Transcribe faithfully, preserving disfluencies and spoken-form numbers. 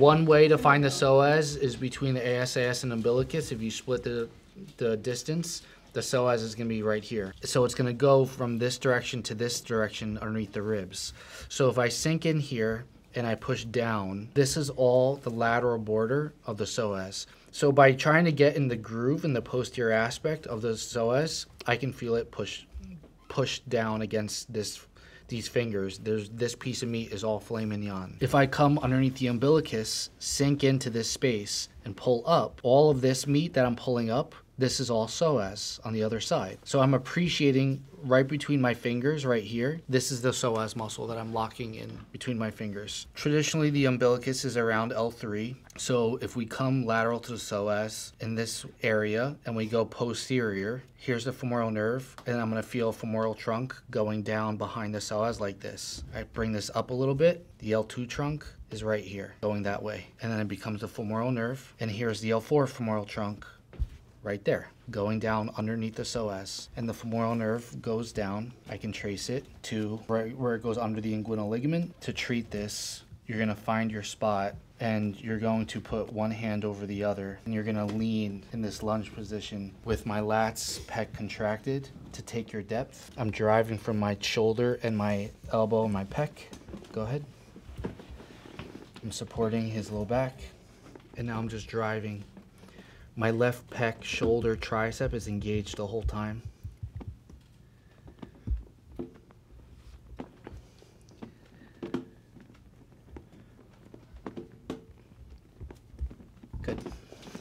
One way to find the psoas is between the A S A S and umbilicus. If you split the, the distance, the psoas is going to be right here. So it's going to go from this direction to this direction underneath the ribs. So if I sink in here and I push down, this is all the lateral border of the psoas. So by trying to get in the groove in the posterior aspect of the psoas, I can feel it push push down against this these fingers. There's this piece of meat is all flaming yon. If I come underneath the umbilicus, sink into this space and pull up, all of this meat that I'm pulling up, this is all psoas on the other side. So I'm appreciating right between my fingers right here. This is the psoas muscle that I'm locking in between my fingers. Traditionally, the umbilicus is around L three. So if we come lateral to the psoas in this area and we go posterior, here's the femoral nerve, and I'm gonna feel femoral trunk going down behind the psoas like this. I bring this up a little bit. The L two trunk is right here, going that way. And then it becomes the femoral nerve. And here's the L four femoral trunk, right there, going down underneath the psoas. And the femoral nerve goes down. I can trace it to right where it goes under the inguinal ligament. To treat this, you're gonna find your spot and you're going to put one hand over the other and you're gonna lean in this lunge position with my lats pec contracted to take your depth. I'm deriving from my shoulder and my elbow and my pec. Go ahead. I'm supporting his low back. And now I'm just driving. My left pec, shoulder, tricep is engaged the whole time.